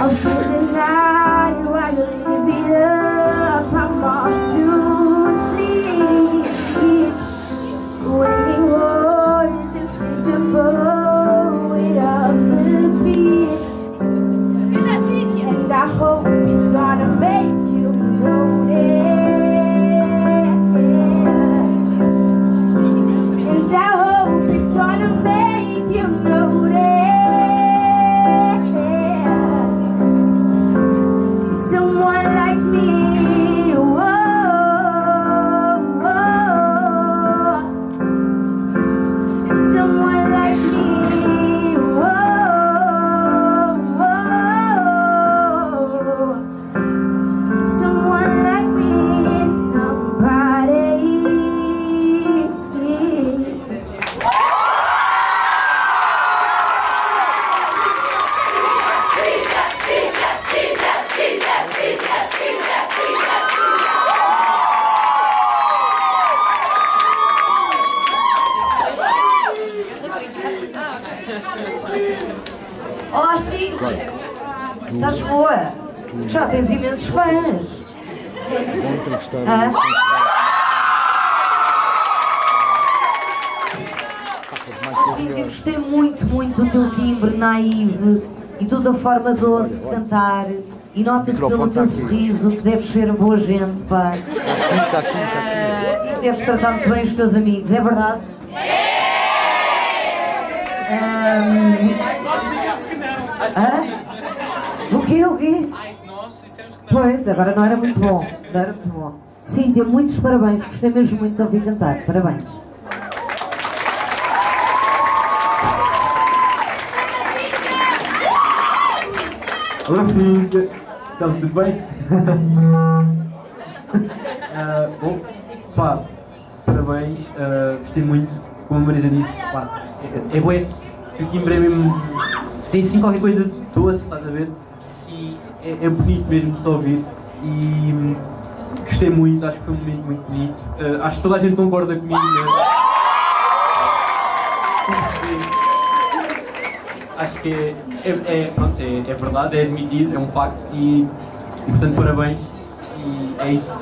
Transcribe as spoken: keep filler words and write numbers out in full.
I'll freaking hide while you give it up. I'm gone to sleep. Waiting words to sleep the boat without the beat. And I hope it's gonna make you notice. And I hope it's gonna make you notice. Olá, Cíntia! Estás boa? Tu, Já tens imensos fãs! Vou entrevistar ah? oh, Cíntia, gostei muito, muito do teu timbre naíve e toda a forma doce de cantar. E nota-se pelo teu sorriso que deves ser boa gente, pá. Está aqui, está aqui. E que deves tratar muito bem os teus amigos, é verdade? Nós dizemos que não. Acho que sim. O quê? O quê? Ai, nós dissemos que não. Pois, agora não era muito bom. Não era muito bom. Cíntia, muitos parabéns. Gostei mesmo muito de ouvir cantar. Parabéns. Olá, Cíntia. Estás tudo bem? uh, bom, pá, parabéns. Uh, gostei muito. Como a Marisa disse, pá, é bué, que o timbre é mesmo, tem sim qualquer coisa de doce, estás a ver? Sim, é, é bonito mesmo de só ouvir e hum, gostei muito, acho que foi um momento muito bonito. Uh, acho que toda a gente concorda comigo, né? Acho que é, é, é, pronto, é, é verdade, é admitido, é um facto e, e portanto parabéns e é isso.